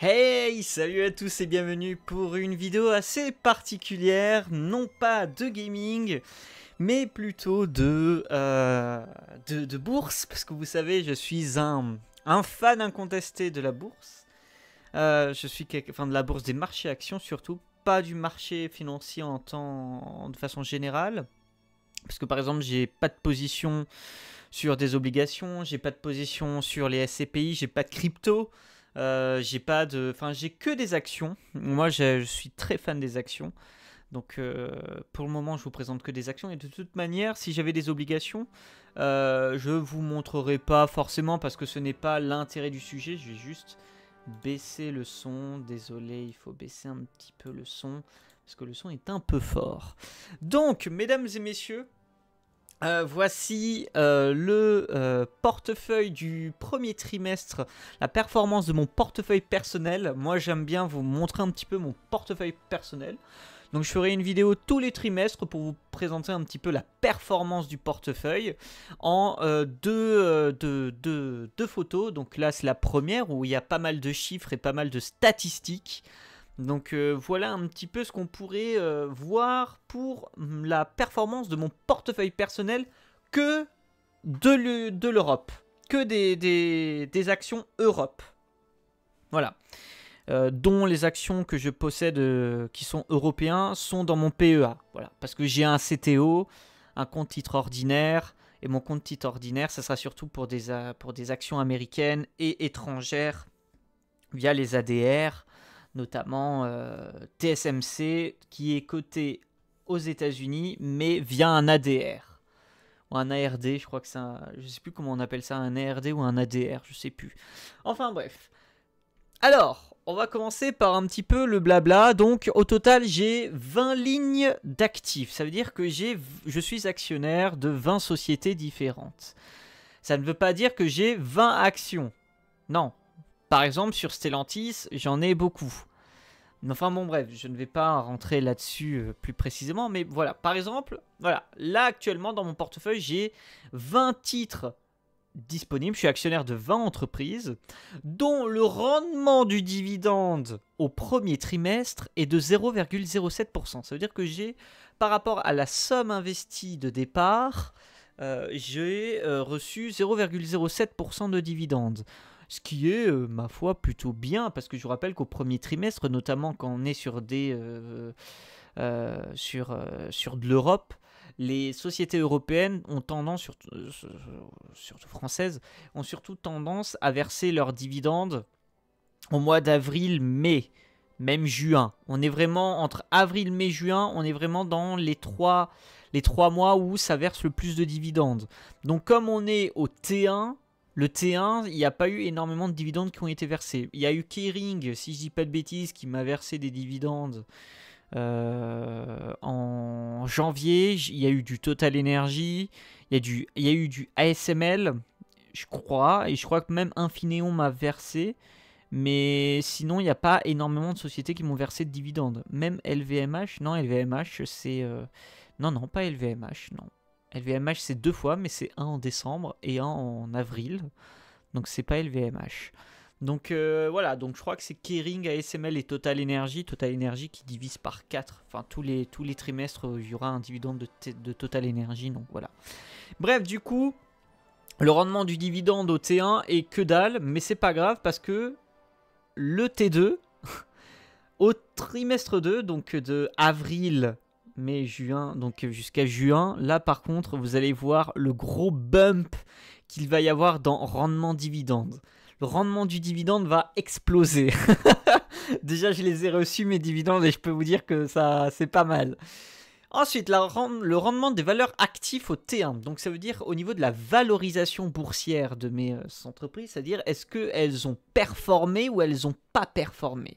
Hey, salut à tous et bienvenue pour une vidéo assez particulière, non pas de gaming, mais plutôt de bourse, parce que vous savez, je suis un fan incontesté de la bourse, de la bourse des marchés actions surtout, pas du marché financier de façon générale, parce que par exemple, j'ai pas de position sur des obligations, j'ai pas de position sur les SCPI, j'ai pas de crypto. J'ai que des actions. Moi, je suis très fan des actions. Donc, pour le moment, je vous présente que des actions. Et de toute manière, si j'avais des obligations, je vous montrerai pas forcément parce que ce n'est pas l'intérêt du sujet. Je vais juste baisser le son. Désolé, il faut baisser un petit peu le son parce que le son est un peu fort. Donc, mesdames et messieurs, voici le portefeuille du premier trimestre, la performance de mon portefeuille personnel. Moi, j'aime bien vous montrer un petit peu mon portefeuille personnel. Donc, je ferai une vidéo tous les trimestres pour vous présenter un petit peu la performance du portefeuille en deux photos. Donc là, c'est la première où il y a pas mal de chiffres et pas mal de statistiques. Donc voilà un petit peu ce qu'on pourrait voir pour la performance de mon portefeuille personnel que de l'Europe, que des actions Europe. Voilà, dont les actions que je possède qui sont européens sont dans mon PEA. Voilà, parce que j'ai un CTO, un compte titre ordinaire, et mon compte titre ordinaire, ça sera surtout pour des actions américaines et étrangères via les ADR. Notamment TSMC qui est coté aux États-Unis mais via un ADR ou un ARD, je crois que c'est un, je sais plus comment on appelle ça, un ARD ou un ADR, je sais plus. Enfin bref. Alors, on va commencer par un petit peu le blabla. Donc au total, j'ai 20 lignes d'actifs. Ça veut dire que je suis actionnaire de 20 sociétés différentes. Ça ne veut pas dire que j'ai 20 actions. Non. Par exemple, sur Stellantis, j'en ai beaucoup. Enfin bon bref, je ne vais pas rentrer là-dessus plus précisément, mais voilà. Par exemple, voilà, là actuellement dans mon portefeuille, j'ai 20 titres disponibles. Je suis actionnaire de 20 entreprises, dont le rendement du dividende au premier trimestre est de 0,07%. Ça veut dire que j'ai, par rapport à la somme investie de départ, j'ai reçu 0,07% de dividende. Ce qui est, ma foi, plutôt bien, parce que je vous rappelle qu'au premier trimestre, notamment quand on est sur sur de l'Europe, les sociétés européennes ont tendance, surtout françaises, ont surtout tendance à verser leurs dividendes au mois d'avril, mai, même juin. On est vraiment, entre avril, mai, juin, on est vraiment dans les trois mois où ça verse le plus de dividendes. Donc comme on est au T1, le T1, il n'y a pas eu énormément de dividendes qui ont été versés. Il y a eu Kering, si je dis pas de bêtises, qui m'a versé des dividendes en janvier. Il y a eu du Total Energies, il y a eu du ASML, je crois. Et je crois que même Infineon m'a versé. Mais sinon, il n'y a pas énormément de sociétés qui m'ont versé de dividendes. Même LVMH, non, LVMH, c'est... Non, pas LVMH, non. LVMH c'est deux fois, mais c'est un en décembre et un en avril, donc c'est pas LVMH. Donc voilà, donc je crois que c'est Kering, ASML et Total Energies qui divise par 4. Enfin tous les trimestres il y aura un dividende de Total Energies, donc voilà. Bref, du coup le rendement du dividende au T1 est que dalle, mais c'est pas grave parce que le T2 au trimestre 2, donc de avril mai, juin, donc jusqu'à juin, là par contre vous allez voir le gros bump qu'il va y avoir dans rendement dividende. Le rendement du dividende va exploser. Déjà je les ai reçus mes dividendes et je peux vous dire que ça c'est pas mal. Ensuite le rendement des valeurs actives au T1, donc ça veut dire au niveau de la valorisation boursière de mes entreprises, c'est-à-dire est-ce qu'elles ont performé ou elles n'ont pas performé.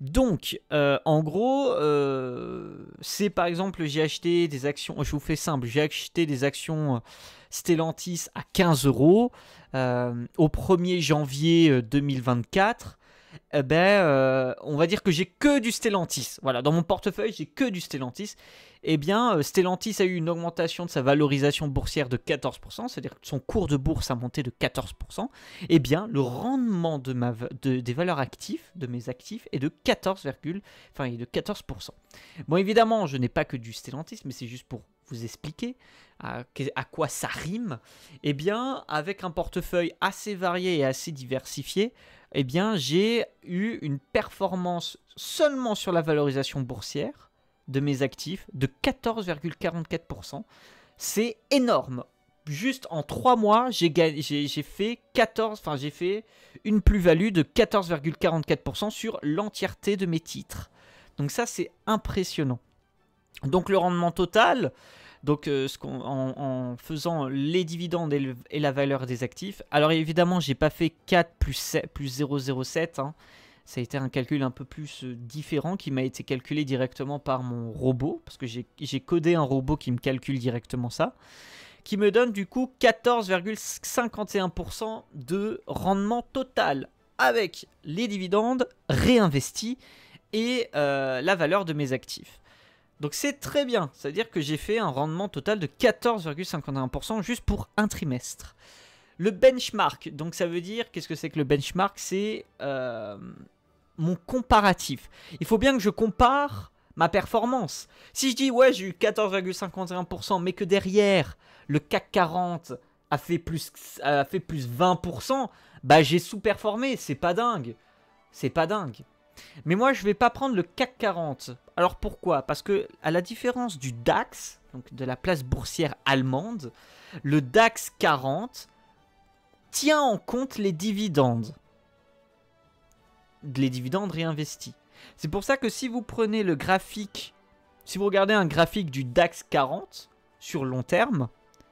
Donc, en gros, c'est par exemple, j'ai acheté des actions, je vous fais simple, j'ai acheté des actions Stellantis à 15 euros au 1er janvier 2024. on va dire que j'ai que du Stellantis. Voilà, dans mon portefeuille, j'ai que du Stellantis. Eh bien, Stellantis a eu une augmentation de sa valorisation boursière de 14%, c'est-à-dire que son cours de bourse a monté de 14%. Eh bien, le rendement de des valeurs actives, de mes actifs, est de 14%. Bon, évidemment, je n'ai pas que du Stellantis, mais c'est juste pour vous expliquer à quoi ça rime. Eh bien, avec un portefeuille assez varié et assez diversifié, eh bien, j'ai eu une performance seulement sur la valorisation boursière de mes actifs de 14,44%. C'est énorme. Juste en 3 mois, j'ai fait une plus-value de 14,44% sur l'entièreté de mes titres. Donc ça, c'est impressionnant. Donc le rendement total, donc, en faisant les dividendes et la valeur des actifs. Alors évidemment, j'ai pas fait 4 plus 0,07. Hein. Ça a été un calcul un peu plus différent qui m'a été calculé directement par mon robot. Parce que j'ai codé un robot qui me calcule directement ça. Qui me donne du coup 14,51% de rendement total. Avec les dividendes réinvestis et la valeur de mes actifs. Donc c'est très bien, c'est-à-dire que j'ai fait un rendement total de 14,51% juste pour un trimestre. Le benchmark, donc ça veut dire, qu'est-ce que c'est que le benchmark? C'est mon comparatif. Il faut bien que je compare ma performance. Si je dis, ouais, j'ai eu 14,51%, mais que derrière, le CAC 40 a fait plus 20%, bah j'ai sous-performé, c'est pas dingue. C'est pas dingue. Mais moi, je ne vais pas prendre le CAC 40. Alors pourquoi? Parce que, à la différence du DAX, donc de la place boursière allemande, le DAX 40 tient en compte les dividendes. Les dividendes réinvestis. C'est pour ça que si vous prenez le graphique, si vous regardez un graphique du DAX 40 sur long terme,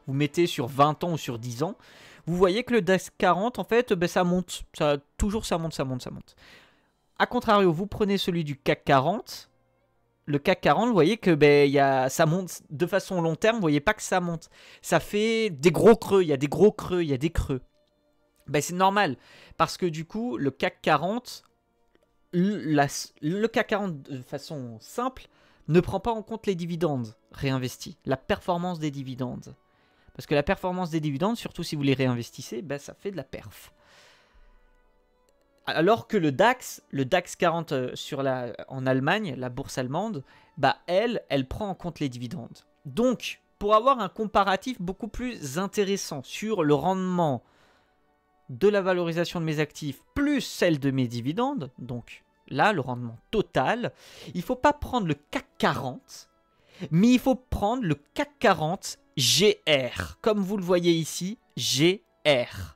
vous mettez sur 20 ans ou sur 10 ans, vous voyez que le DAX 40, en fait, ben, ça monte. Ça, toujours ça monte, ça monte, ça monte. A contrario, vous prenez celui du CAC 40. Le CAC 40, vous voyez que ça monte de façon long terme. Vous voyez pas que ça monte. Ça fait des gros creux. Il y a des gros creux. Il y a des creux. Ben, c'est normal. Parce que du coup, le CAC 40, le CAC 40 de façon simple, ne prend pas en compte les dividendes réinvestis. La performance des dividendes. Parce que la performance des dividendes, surtout si vous les réinvestissez, ben, ça fait de la perf. Alors que le DAX 40 en Allemagne, la bourse allemande, bah elle prend en compte les dividendes. Donc, pour avoir un comparatif beaucoup plus intéressant sur le rendement de la valorisation de mes actifs plus celle de mes dividendes, donc là, le rendement total, il ne faut pas prendre le CAC 40, mais il faut prendre le CAC 40 GR. Comme vous le voyez ici, GR.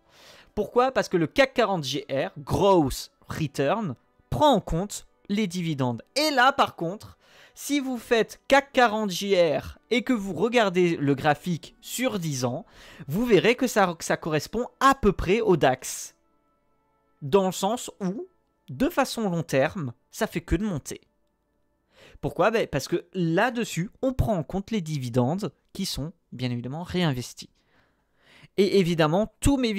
Pourquoi? Parce que le CAC 40 GR, Gross Return, prend en compte les dividendes. Et là, par contre, si vous faites CAC 40 GR et que vous regardez le graphique sur 10 ans, vous verrez que ça correspond à peu près au DAX. Dans le sens où, de façon long terme, ça fait que de monter. Pourquoi? Parce que là-dessus, on prend en compte les dividendes qui sont, bien évidemment, réinvestis. Et évidemment, tous mes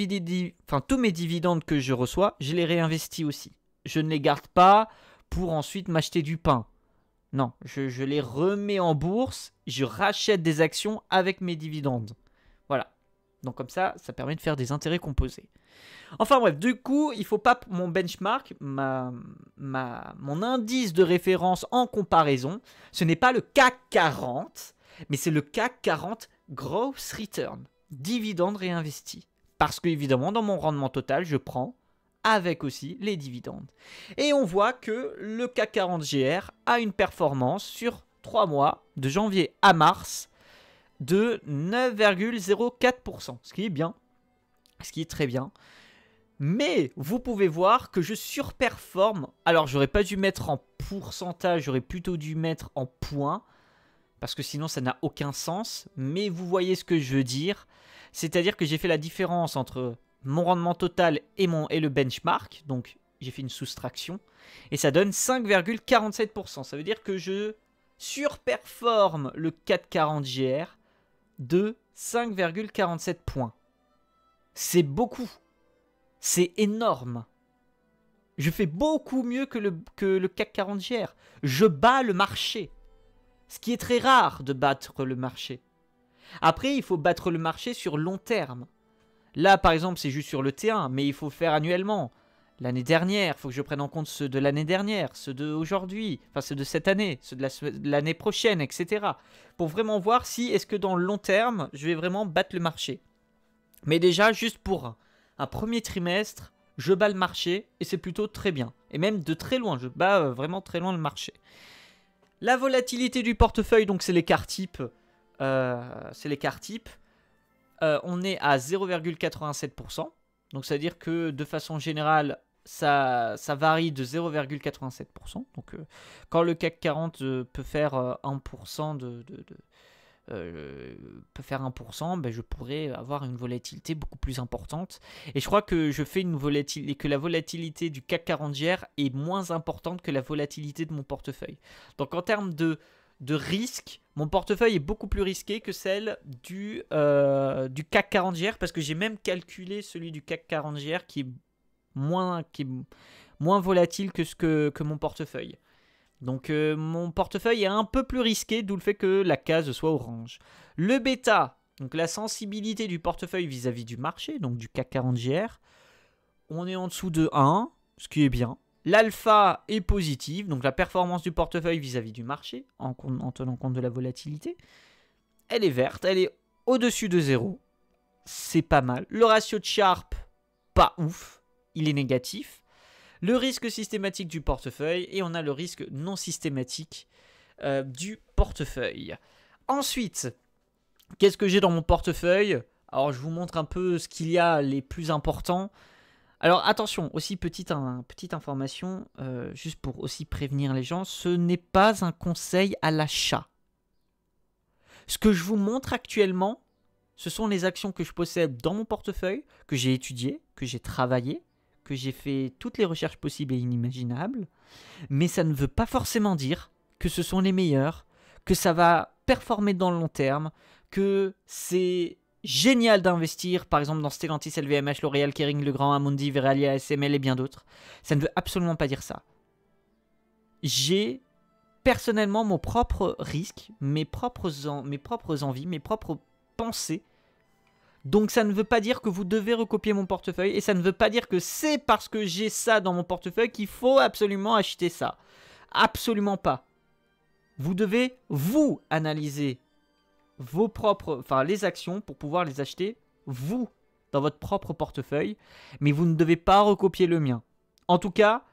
dividendes que je reçois, je les réinvestis aussi. Je ne les garde pas pour ensuite m'acheter du pain. Non, je les remets en bourse, je rachète des actions avec mes dividendes. Voilà. Donc comme ça, ça permet de faire des intérêts composés. Enfin bref, du coup, il ne faut pas mon benchmark, mon indice de référence en comparaison. Ce n'est pas le CAC 40, mais c'est le CAC 40 Gross Return. Dividendes réinvestis. Parce que évidemment dans mon rendement total je prends avec aussi les dividendes. Et on voit que le CAC 40 GR a une performance sur 3 mois de janvier à mars de 9,04%. Ce qui est bien. Ce qui est très bien. Mais vous pouvez voir que je surperforme. Alors j'aurais pas dû mettre en pourcentage, j'aurais plutôt dû mettre en points. Parce que sinon ça n'a aucun sens, mais vous voyez ce que je veux dire. C'est-à-dire que j'ai fait la différence entre mon rendement total et le benchmark, donc j'ai fait une soustraction, et ça donne 5,47%. Ça veut dire que je surperforme le 440 GR de 5,47 points. C'est beaucoup, c'est énorme. Je fais beaucoup mieux que le CAC 40 GR. Je bats le marché. Ce qui est très rare de battre le marché. Après, il faut battre le marché sur long terme. Là, par exemple, c'est juste sur le T1, mais il faut faire annuellement. L'année dernière, il faut que je prenne en compte ceux de l'année dernière, ceux d'aujourd'hui, enfin ceux de cette année, ceux de l'année prochaine, etc. Pour vraiment voir si, est-ce que dans le long terme, je vais vraiment battre le marché. Mais déjà, juste pour un premier trimestre, je bats le marché et c'est plutôt très bien. Et même de très loin, je bats vraiment très loin le marché. La volatilité du portefeuille, donc c'est l'écart type. On est à 0,87%. Donc ça veut dire que de façon générale, ça varie de 0,87%. Donc quand le CAC 40 peut faire 1% ben je pourrais avoir une volatilité beaucoup plus importante. Et je crois que je fais une volatilité, que la volatilité du CAC 40 GR est moins importante que la volatilité de mon portefeuille. Donc en termes de risque, mon portefeuille est beaucoup plus risqué que celle du CAC 40 GR, parce que j'ai même calculé celui du CAC 40 GR qui est moins volatile que que mon portefeuille. Donc mon portefeuille est un peu plus risqué, d'où le fait que la case soit orange. Le bêta, donc la sensibilité du portefeuille vis-à-vis du marché, donc du CAC 40 GR, on est en dessous de 1, ce qui est bien. L'alpha est positive, donc la performance du portefeuille vis-à-vis du marché, en tenant compte de la volatilité. Elle est verte, elle est au-dessus de 0. C'est pas mal. Le ratio de Sharpe, pas ouf, il est négatif. Le risque systématique du portefeuille, et on a le risque non systématique du portefeuille. Ensuite, qu'est-ce que j'ai dans mon portefeuille? Alors je vous montre un peu ce qu'il y a les plus importants. Alors attention, aussi petite information, juste pour aussi prévenir les gens, ce n'est pas un conseil à l'achat. Ce que je vous montre actuellement, ce sont les actions que je possède dans mon portefeuille, que j'ai étudiées, que j'ai travaillées, que j'ai fait toutes les recherches possibles et inimaginables. Mais ça ne veut pas forcément dire que ce sont les meilleures, que ça va performer dans le long terme, que c'est... génial d'investir, par exemple, dans Stellantis, LVMH, L'Oréal, Kering, Legrand, Amundi, Verallia, ASML et bien d'autres. Ça ne veut absolument pas dire ça. J'ai personnellement mon propre risque, mes propres envies, mes propres pensées. Donc ça ne veut pas dire que vous devez recopier mon portefeuille et ça ne veut pas dire que c'est parce que j'ai ça dans mon portefeuille qu'il faut absolument acheter ça. Absolument pas. Vous devez vous analyser vos propres, enfin les actions pour pouvoir les acheter vous dans votre propre portefeuille, mais vous ne devez pas recopier le mien. En tout cas,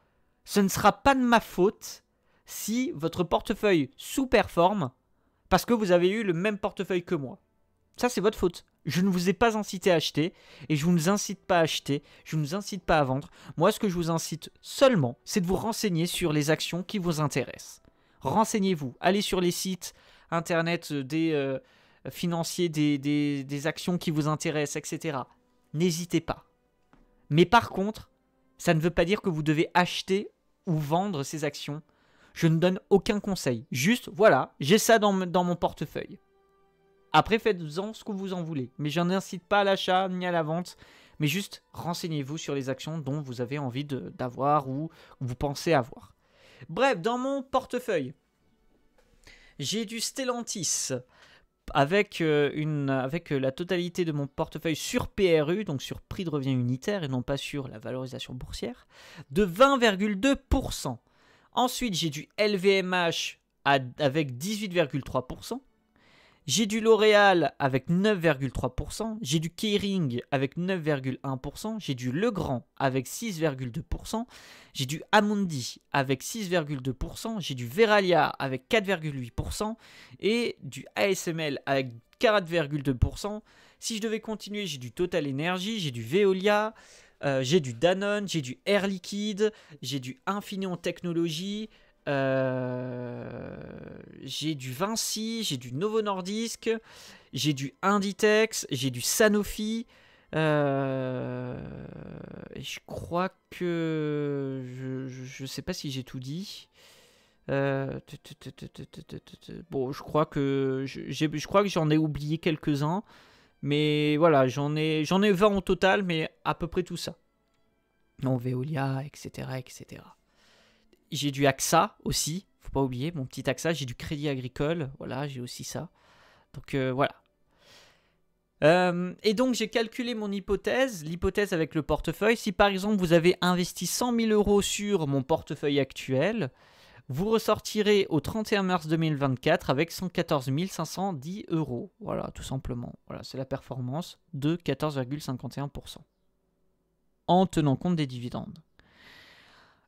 ce ne sera pas de ma faute si votre portefeuille sous-performe parce que vous avez eu le même portefeuille que moi. Ça, c'est votre faute. Je ne vous ai pas incité à acheter et je ne vous incite pas à acheter, je ne vous incite pas à vendre. Moi, ce que je vous incite seulement, c'est de vous renseigner sur les actions qui vous intéressent. Renseignez-vous, allez sur les sites internet des financiers, des actions qui vous intéressent, etc. N'hésitez pas. Mais par contre, ça ne veut pas dire que vous devez acheter ou vendre ces actions. Je ne donne aucun conseil. Juste, voilà, j'ai ça dans mon portefeuille. Après, faites-en ce que vous en voulez. Mais je n'incite pas à l'achat ni à la vente. Mais juste, renseignez-vous sur les actions dont vous avez envie d'avoir ou vous pensez avoir. Bref, dans mon portefeuille, j'ai du Stellantis avec la totalité de mon portefeuille sur PRU, donc sur prix de revient unitaire et non pas sur la valorisation boursière, de 20,2%. Ensuite, j'ai du LVMH avec 18,3%. J'ai du L'Oréal avec 9,3%. J'ai du Kering avec 9,1%. J'ai du Legrand avec 6,2%. J'ai du Amundi avec 6,2%. J'ai du Verallia avec 4,8%. Et du ASML avec 4,2%. Si je devais continuer, j'ai du Total Energies, j'ai du Veolia, j'ai du Danone, j'ai du Air Liquide, j'ai du Infineon Technologies. J'ai du Vinci, j'ai du Novo Nordisk, j'ai du Inditex, j'ai du Sanofi. Je crois que je sais pas si j'ai tout dit. Bon, je crois que j'en ai oublié quelques-uns, mais voilà, j'en ai 20 au total, mais à peu près tout ça. non, Veolia, etc., etc. J'ai du AXA aussi, faut pas oublier, mon petit AXA, j'ai du Crédit Agricole, voilà, j'ai aussi ça. Donc voilà. Et donc j'ai calculé mon hypothèse, l'hypothèse avec le portefeuille. Si par exemple vous avez investi 100 000 euros sur mon portefeuille actuel, vous ressortirez au 31 mars 2024 avec 114 510 euros. Voilà, tout simplement. Voilà, c'est la performance de 14,51% en tenant compte des dividendes.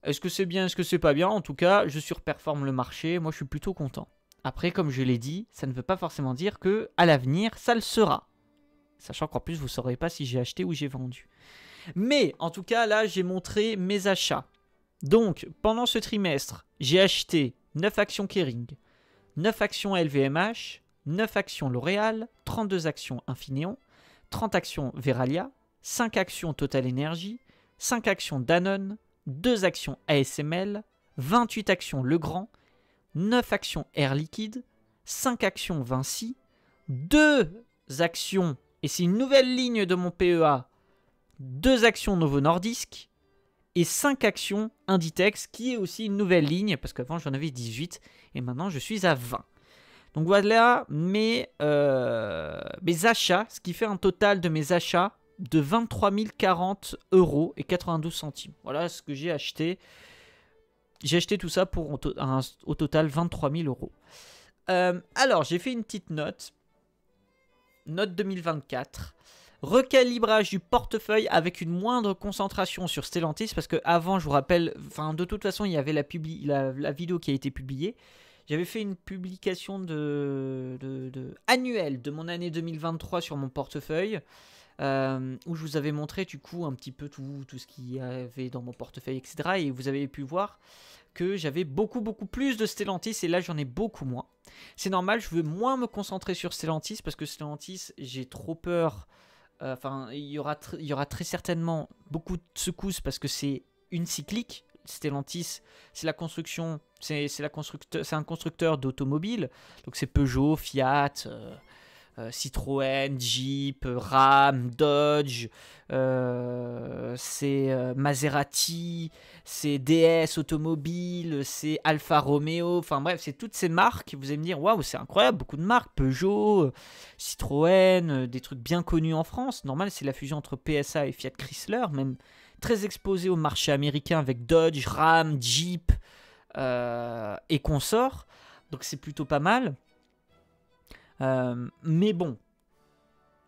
Est-ce que c'est bien, est-ce que c'est pas bien? En tout cas, je surperforme le marché. Moi, je suis plutôt content. Après, comme je l'ai dit, ça ne veut pas forcément dire que à l'avenir, ça le sera. Sachant qu'en plus, vous ne saurez pas si j'ai acheté ou j'ai vendu. Mais, en tout cas, là, j'ai montré mes achats. Donc, pendant ce trimestre, j'ai acheté 9 actions Kering, 9 actions LVMH, 9 actions L'Oréal, 32 actions Infineon, 30 actions Verallia, 5 actions Total Energies, 5 actions Danone, 2 actions ASML, 28 actions Legrand, 9 actions Air Liquide, 5 actions Vinci, 2 actions, et c'est une nouvelle ligne de mon PEA, 2 actions Novo Nordisk, et 5 actions Inditex, qui est aussi une nouvelle ligne, parce qu'avant j'en avais 18, et maintenant je suis à 20. Donc voilà mes achats, ce qui fait un total de mes achats de 23 040 euros et 92 centimes. Voilà ce que j'ai acheté. J'ai acheté tout ça pour au total 23 000 euros. Alors j'ai fait une petite note. Note 2024. Recalibrage du portefeuille avec une moindre concentration sur Stellantis, parce que avant, je vous rappelle, enfin de toute façon il y avait la vidéo qui a été publiée. J'avais fait une publication annuelle de mon année 2023 sur mon portefeuille, où je vous avais montré du coup un petit peu tout ce qu'il y avait dans mon portefeuille, etc. Et vous avez pu voir que j'avais beaucoup plus de Stellantis, et là j'en ai beaucoup moins. C'est normal, je veux moins me concentrer sur Stellantis, parce que Stellantis, j'ai trop peur. Enfin, il y aura très certainement beaucoup de secousses, parce que c'est une cyclique. Stellantis, c'est la construction, c'est un constructeur d'automobiles. Donc c'est Peugeot, Fiat, Citroën, Jeep, Ram, Dodge, c'est Maserati, c'est DS Automobile, c'est Alfa Romeo, enfin bref, c'est toutes ces marques. Vous allez me dire, waouh, c'est incroyable, beaucoup de marques, Peugeot, Citroën, des trucs bien connus en France. Normal, c'est la fusion entre PSA et Fiat Chrysler, même très exposé au marché américain avec Dodge, Ram, Jeep et consorts. Donc c'est plutôt pas mal. Mais bon,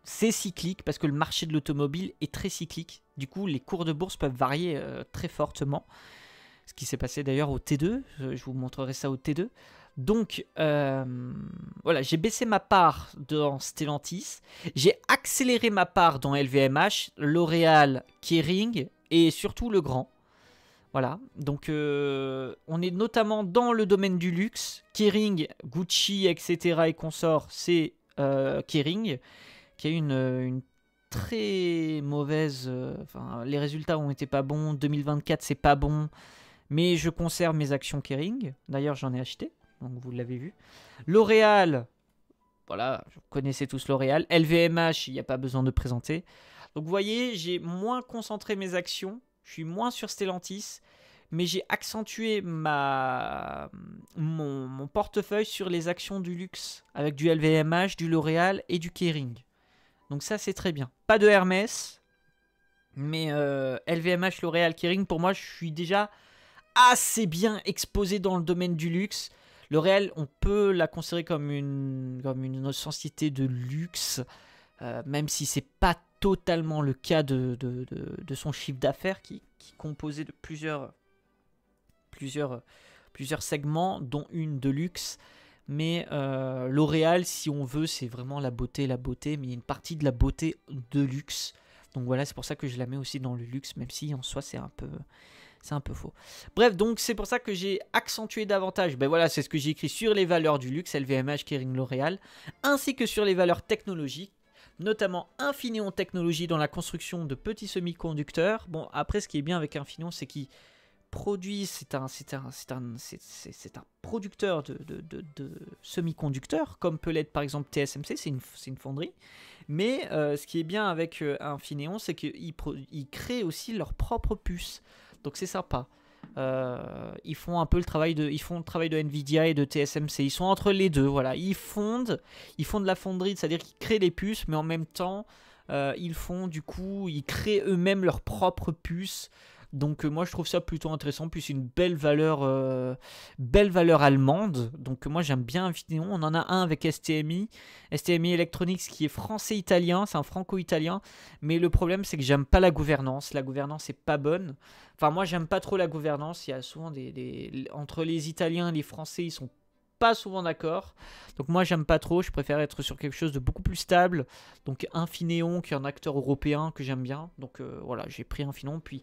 c'est cyclique, parce que le marché de l'automobile est très cyclique. Du coup, les cours de bourse peuvent varier très fortement. Ce qui s'est passé d'ailleurs au T2. Je vous montrerai ça au T2. Donc, voilà, j'ai baissé ma part dans Stellantis. J'ai accéléré ma part dans LVMH, L'Oréal, Kering et surtout Legrand. Voilà, donc on est notamment dans le domaine du luxe. Kering, Gucci, etc. et consorts, c'est Kering, qui a eu une très mauvaise... Enfin, les résultats ont été pas bons, 2024 c'est pas bon, mais je conserve mes actions Kering. D'ailleurs j'en ai acheté, donc vous l'avez vu. L'Oréal, voilà, vous connaissez tous L'Oréal. LVMH, il n'y a pas besoin de présenter. Donc vous voyez, j'ai moins concentré mes actions. Je suis moins sur Stellantis, mais j'ai accentué mon portefeuille sur les actions du luxe, avec du LVMH, du L'Oréal et du Kering. Donc ça, c'est très bien. Pas de Hermès, mais LVMH, L'Oréal, Kering, pour moi, je suis déjà assez bien exposé dans le domaine du luxe. L'Oréal, on peut la considérer comme une société de luxe, même si c'est pas totalement le cas de son chiffre d'affaires qui est composé de plusieurs segments, dont une de luxe. Mais L'Oréal, si on veut, c'est vraiment la beauté, mais il y a une partie de la beauté de luxe. Donc voilà, c'est pour ça que je la mets aussi dans le luxe, même si en soi c'est un peu faux. Bref, donc c'est pour ça que j'ai accentué davantage. Ben voilà, c'est ce que j'ai écrit sur les valeurs du luxe, LVMH, Kering, L'Oréal, ainsi que sur les valeurs technologiques, notamment Infineon Technologies dans la construction de petits semi-conducteurs. Bon, après, ce qui est bien avec Infineon, c'est qu'ils produit, c'est un producteur de semi-conducteurs, comme peut l'être par exemple TSMC, c'est une fonderie. Mais ce qui est bien avec Infineon, c'est qu'ils créent aussi leur propre puce. Donc c'est sympa. Ils font un peu le travail de, Nvidia et de TSMC. Ils sont entre les deux. Voilà, ils fondent la fonderie, c'est-à-dire qu'ils créent les puces, mais en même temps, ils créent eux-mêmes leurs propres puces. Donc moi je trouve ça plutôt intéressant, puis c'est une belle valeur allemande. Donc moi j'aime bien Infineon. On en a un avec STMicroelectronics qui est français-italien, c'est un franco-italien. Mais le problème c'est que j'aime pas la gouvernance, la gouvernance est pas bonne. Enfin moi j'aime pas trop la gouvernance, il y a souvent entre les Italiens et les Français ils sont pas souvent d'accord. Donc moi j'aime pas trop, je préfère être sur quelque chose de beaucoup plus stable. Donc Infineon qui est un acteur européen que j'aime bien. Donc voilà, j'ai pris Infineon. Puis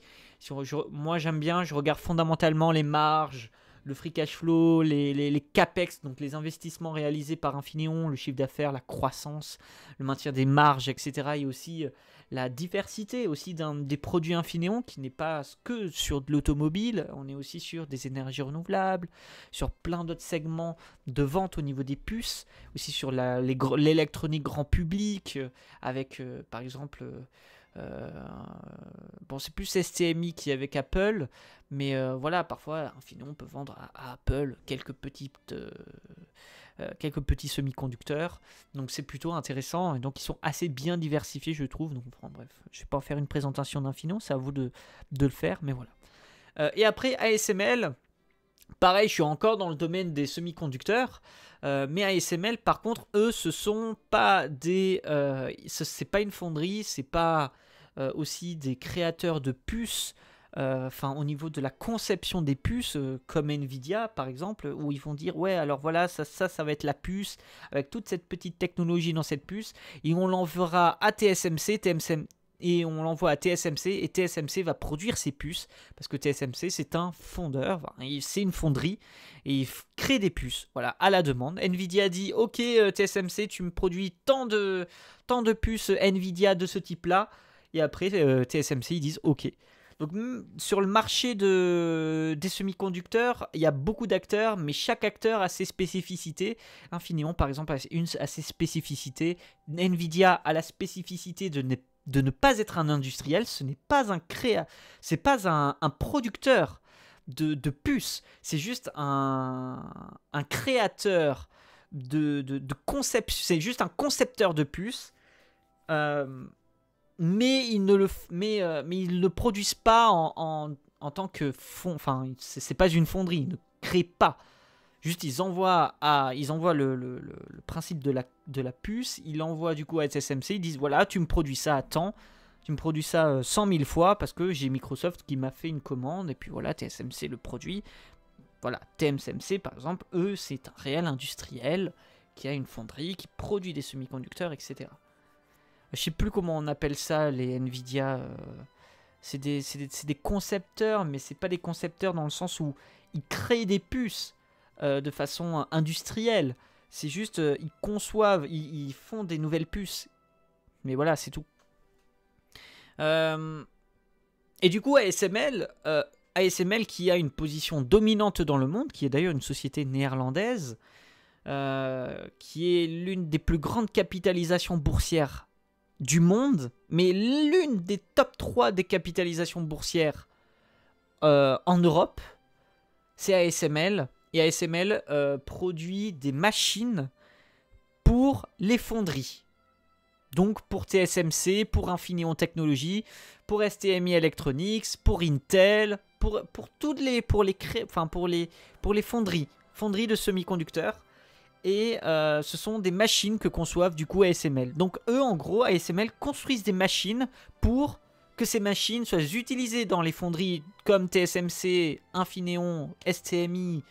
moi j'aime bien, je regarde fondamentalement les marges, le free cash flow, les capex, donc les investissements réalisés par Infineon, le chiffre d'affaires, la croissance, le maintien des marges, etc. Et aussi la diversité aussi des produits Infineon qui n'est pas que sur de l'automobile, on est aussi sur des énergies renouvelables, sur plein d'autres segments de vente au niveau des puces, aussi sur l'électronique grand public, avec par exemple... bon, c'est plus STMI qui est avec Apple, mais voilà, parfois Infineon peut vendre à Apple quelques petits semi-conducteurs, donc c'est plutôt intéressant. Et donc ils sont assez bien diversifiés, je trouve. Donc enfin, bref, je vais pas en faire une présentation d'Infineon, c'est à vous de le faire, mais voilà. Et après ASML, pareil, je suis encore dans le domaine des semi-conducteurs, mais ASML, par contre, eux, ce sont pas des, c'est pas une fonderie, c'est pas aussi des créateurs de puces. Enfin, au niveau de la conception des puces, comme Nvidia par exemple, où ils vont dire ouais, alors voilà, ça va être la puce avec toute cette petite technologie dans cette puce, et on l'enverra à TSMC, et TSMC va produire ses puces, parce que TSMC c'est un fondeur, c'est une fonderie, et il crée des puces, voilà, à la demande. Nvidia dit ok, TSMC, tu me produis tant de puces Nvidia de ce type là, et après TSMC ils disent ok. Donc sur le marché des semi-conducteurs, il y a beaucoup d'acteurs, mais chaque acteur a ses spécificités. Infineon par exemple a ses spécificités, Nvidia a la spécificité de ne pas être un industriel, ce n'est pas un c'est pas un producteur de puces, c'est juste un créateur de conception, c'est juste un concepteur de puces, mais ils ne le produisent pas en tant que fond, enfin c'est pas une fonderie, ils ne créent pas. Juste, ils envoient le principe de la puce, ils l'envoient du coup à TSMC, ils disent voilà, tu me produis ça à temps, tu me produis ça 100 000 fois parce que j'ai Microsoft qui m'a fait une commande, et puis voilà, TSMC le produit. Voilà, TSMC par exemple, eux, c'est un réel industriel qui a une fonderie, qui produit des semi-conducteurs, etc. Je sais plus comment on appelle ça, les Nvidia, c'est des concepteurs, mais c'est pas des concepteurs dans le sens où ils créent des puces. De façon industrielle, c'est juste ils conçoivent, ils font des nouvelles puces, mais voilà, c'est tout. Et du coup ASML qui a une position dominante dans le monde, qui est d'ailleurs une société néerlandaise, qui est l'une des plus grandes capitalisations boursières du monde, mais l'une des top 3 des capitalisations boursières en Europe, c'est ASML. Et ASML produit des machines pour les fonderies. Donc pour TSMC, pour Infineon Technologies, pour STMicroelectronics, pour Intel, pour les fonderies de semi-conducteurs. Et ce sont des machines que conçoivent du coup ASML. Donc eux, en gros, ASML construisent des machines pour que ces machines soient utilisées dans les fonderies comme TSMC, Infineon, STMI,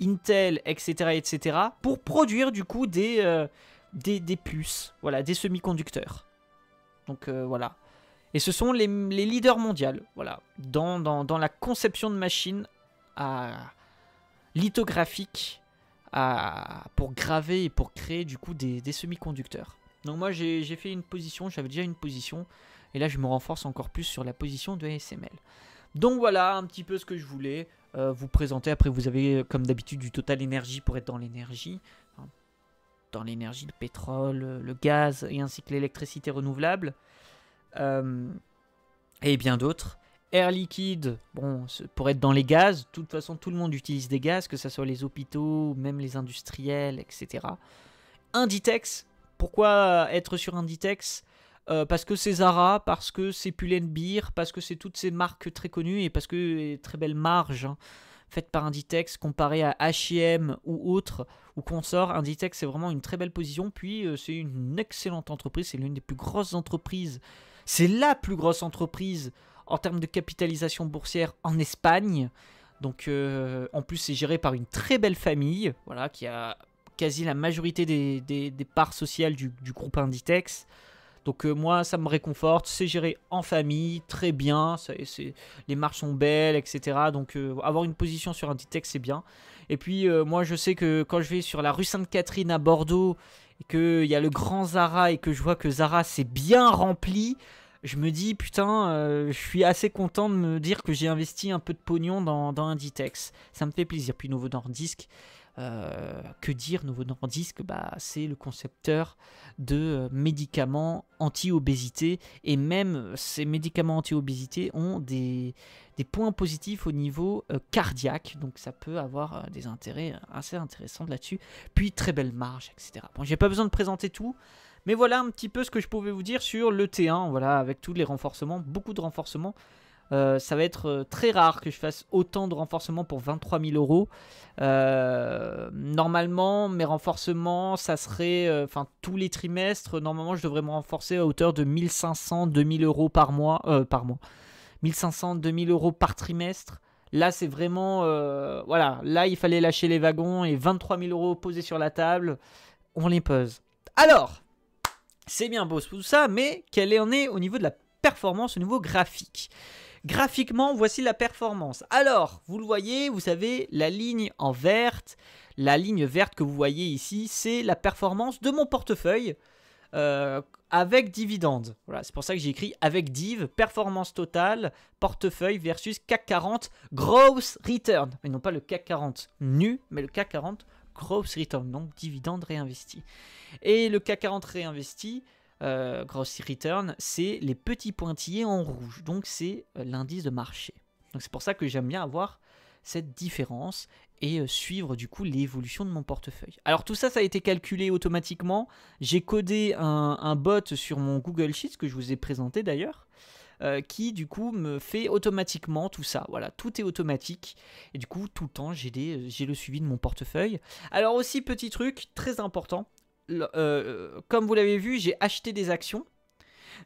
Intel, etc., etc., pour produire du coup des puces, voilà, des semi-conducteurs. Donc voilà. Et ce sont les leaders mondiaux, voilà, dans la conception de machines lithographiques pour graver et pour créer du coup des semi-conducteurs. Donc moi j'ai fait une position, j'avais déjà une position, et là je me renforce encore plus sur la position de ASML. Donc voilà un petit peu ce que je voulais vous présenter. Après vous avez comme d'habitude du Total Energies pour être dans l'énergie. Dans l'énergie, le pétrole, le gaz et ainsi que l'électricité renouvelable. Et bien d'autres. Air Liquide, bon, pour être dans les gaz, de toute façon tout le monde utilise des gaz, que ce soit les hôpitaux, même les industriels, etc. Inditex, pourquoi être sur Inditex? Parce que c'est Zara, parce que c'est Pull&Bear, parce que c'est toutes ces marques très connues et parce que très belle marge hein, faite par Inditex comparée à H&M ou autres, ou consort. Inditex c'est vraiment une très belle position, puis c'est une excellente entreprise, c'est l'une des plus grosses entreprises, c'est la plus grosse entreprise en termes de capitalisation boursière en Espagne. Donc en plus c'est géré par une très belle famille, voilà, qui a quasi la majorité des parts sociales du groupe Inditex. Donc moi ça me réconforte, c'est géré en famille, très bien, les marges sont belles, etc. Donc avoir une position sur Inditex c'est bien. Et puis moi je sais que quand je vais sur la rue Sainte-Catherine à Bordeaux, et qu'il y a le grand Zara et que je vois que Zara c'est bien rempli, je me dis, putain, je suis assez content de me dire que j'ai investi un peu de pognon dans Inditex. Ça me fait plaisir. Puis Novo Nordisk, que dire, Novo Nordisk, bah, c'est le concepteur de médicaments anti-obésité. Et même ces médicaments anti-obésité ont des points positifs au niveau cardiaque. Donc ça peut avoir des intérêts assez intéressants là-dessus. Puis très belle marge, etc. Bon, j'ai pas besoin de présenter tout. Mais voilà un petit peu ce que je pouvais vous dire sur le T1, voilà, avec tous les renforcements, beaucoup de renforcements. Ça va être très rare que je fasse autant de renforcements pour 23 000 €. Normalement, mes renforcements, ça serait, enfin tous les trimestres, normalement je devrais me renforcer à hauteur de 1 500 à 2 000 € par mois. 1 500 à 2 000 € par trimestre. Là, c'est vraiment, voilà, là il fallait lâcher les wagons et 23 000 € posés sur la table, on les pose. Alors, c'est bien beau tout ça, mais quelle en est au niveau de la performance, au niveau graphique? Graphiquement, voici la performance. Alors, vous le voyez, vous savez, la ligne en verte, la ligne verte que vous voyez ici, c'est la performance de mon portefeuille avec dividende. Voilà, c'est pour ça que j'ai écrit avec div, performance totale, portefeuille versus CAC 40, gross return. Mais non pas le CAC 40 nu, mais le CAC 40 gross return, donc dividende réinvesti. Et le CAC 40 réinvesti, gross return, c'est les petits pointillés en rouge. Donc c'est l'indice de marché. Donc c'est pour ça que j'aime bien avoir cette différence et suivre du coup l'évolution de mon portefeuille. Alors tout ça, ça a été calculé automatiquement. J'ai codé un bot sur mon Google Sheets que je vous ai présenté d'ailleurs, qui du coup me fait automatiquement tout ça. Voilà, tout est automatique et du coup tout le temps j'ai le suivi de mon portefeuille. Alors aussi petit truc très important, comme vous l'avez vu, j'ai acheté des actions.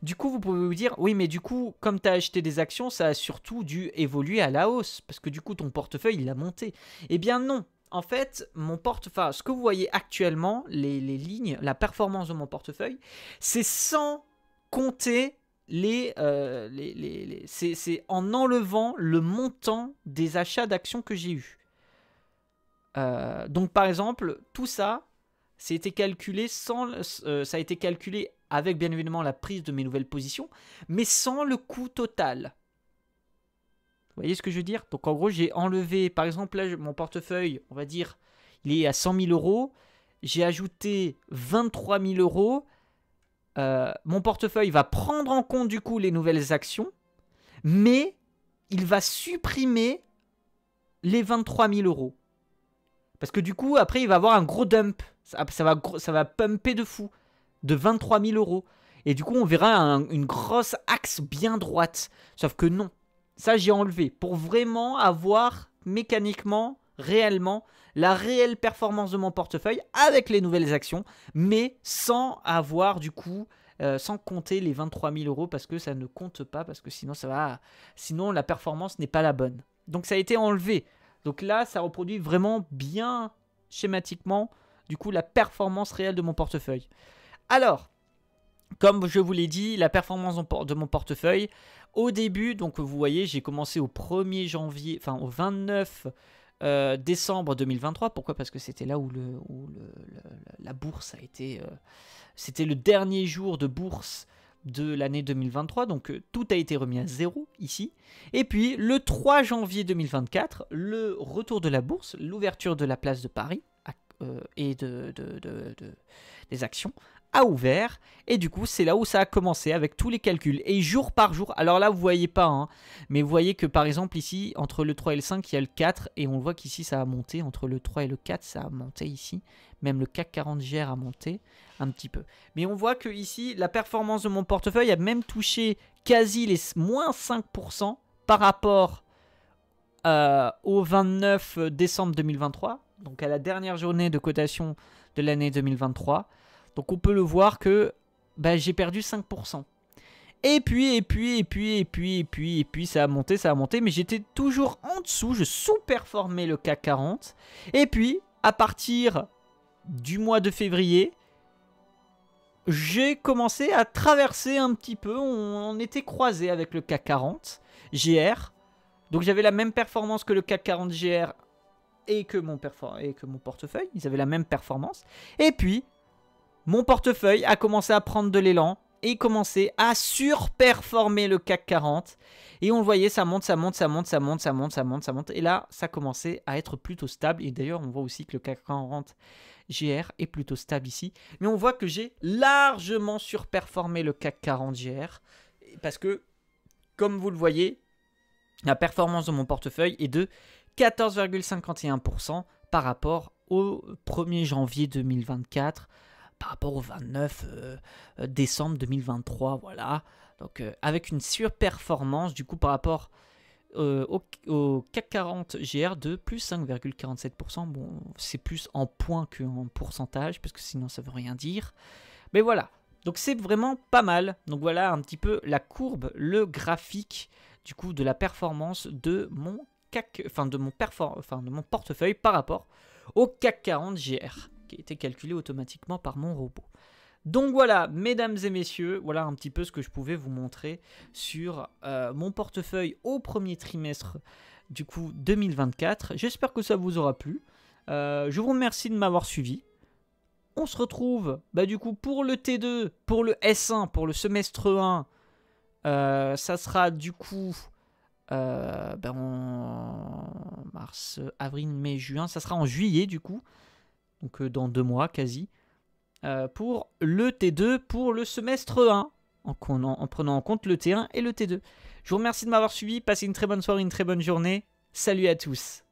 Du coup vous pouvez vous dire, oui mais du coup comme tu as acheté des actions, ça a surtout dû évoluer à la hausse parce que du coup ton portefeuille il a monté. Eh bien non, en fait mon portefeuille, ce que vous voyez actuellement, les lignes, la performance de mon portefeuille, c'est sans compter c'est en enlevant le montant des achats d'actions que j'ai eu. Donc par exemple tout ça, c'était calculé ça a été calculé avec bien évidemment la prise de mes nouvelles positions, mais sans le coût total. Vous voyez ce que je veux dire? Donc en gros j'ai enlevé, par exemple là mon portefeuille, on va dire il est à 100 000 €, j'ai ajouté 23 000 €. Mon portefeuille va prendre en compte du coup les nouvelles actions, mais il va supprimer les 23 000 €. Parce que du coup, après, il va avoir un gros dump. Ça va pumper de fou, de 23 000 €. Et du coup, on verra une grosse axe bien droite. Sauf que non, ça j'ai enlevé pour vraiment avoir mécaniquement, réellement, la réelle performance de mon portefeuille avec les nouvelles actions, mais sans avoir du coup, sans compter les 23 000 € parce que ça ne compte pas, parce que sinon sinon la performance n'est pas la bonne. Donc ça a été enlevé. Donc là, ça reproduit vraiment bien schématiquement du coup la performance réelle de mon portefeuille. Alors, comme je vous l'ai dit, la performance de mon portefeuille au début, donc vous voyez, j'ai commencé au 1er janvier, enfin au 29 décembre 2023, pourquoi? Parce que c'était là où la bourse a été... c'était le dernier jour de bourse de l'année 2023, donc tout a été remis à zéro ici. Et puis le 3 janvier 2024, le retour de la bourse, l'ouverture de la place de Paris et des actions a ouvert, et du coup c'est là où ça a commencé avec tous les calculs, et jour par jour, alors là vous voyez pas, hein, mais vous voyez que par exemple ici, entre le 3 et le 5, il y a le 4, et on voit qu'ici ça a monté, entre le 3 et le 4, ça a monté ici, même le CAC 40 GR a monté un petit peu, mais on voit que ici, la performance de mon portefeuille a même touché quasi les moins 5% par rapport au 29 décembre 2023, donc à la dernière journée de cotation de l'année 2023, donc on peut le voir que bah, j'ai perdu 5%. Et puis ça a monté, mais j'étais toujours en dessous, je sous-performais le CAC 40. Et puis, à partir du mois de février, j'ai commencé à traverser un petit peu, on était croisés avec le CAC 40 GR. Donc j'avais la même performance que le CAC 40 GR et que mon portefeuille, ils avaient la même performance. Et puis, mon portefeuille a commencé à prendre de l'élan et commencé à surperformer le CAC 40. Et on le voyait, ça monte, ça monte, ça monte, ça monte, ça monte, ça monte, ça monte. Et là, ça commençait à être plutôt stable. Et d'ailleurs, on voit aussi que le CAC 40 GR est plutôt stable ici. Mais on voit que j'ai largement surperformé le CAC 40 GR. Parce que, comme vous le voyez, la performance de mon portefeuille est de 14,51% par rapport au 1er janvier 2024. Par rapport au 29 décembre 2023, voilà. Donc avec une surperformance du coup par rapport au CAC 40 GR de plus 5,47%. Bon, c'est plus en points qu'en pourcentage parce que sinon ça veut rien dire. Mais voilà, donc c'est vraiment pas mal. Donc voilà un petit peu la courbe, le graphique du coup de la performance de mon CAC, de mon portefeuille par rapport au CAC 40 GR, qui était calculé automatiquement par mon robot. Donc voilà, mesdames et messieurs, voilà un petit peu ce que je pouvais vous montrer sur mon portefeuille au premier trimestre du coup 2024. J'espère que ça vous aura plu. Je vous remercie de m'avoir suivi. On se retrouve bah, du coup pour le T2, pour le S1, pour le semestre 1. Ça sera du coup en mars, avril, mai, juin. Ça sera en juillet du coup. Donc dans 2 mois quasi, pour le T2, pour le semestre 1, en prenant en compte le T1 et le T2. Je vous remercie de m'avoir suivi, passez une très bonne soirée, une très bonne journée, salut à tous.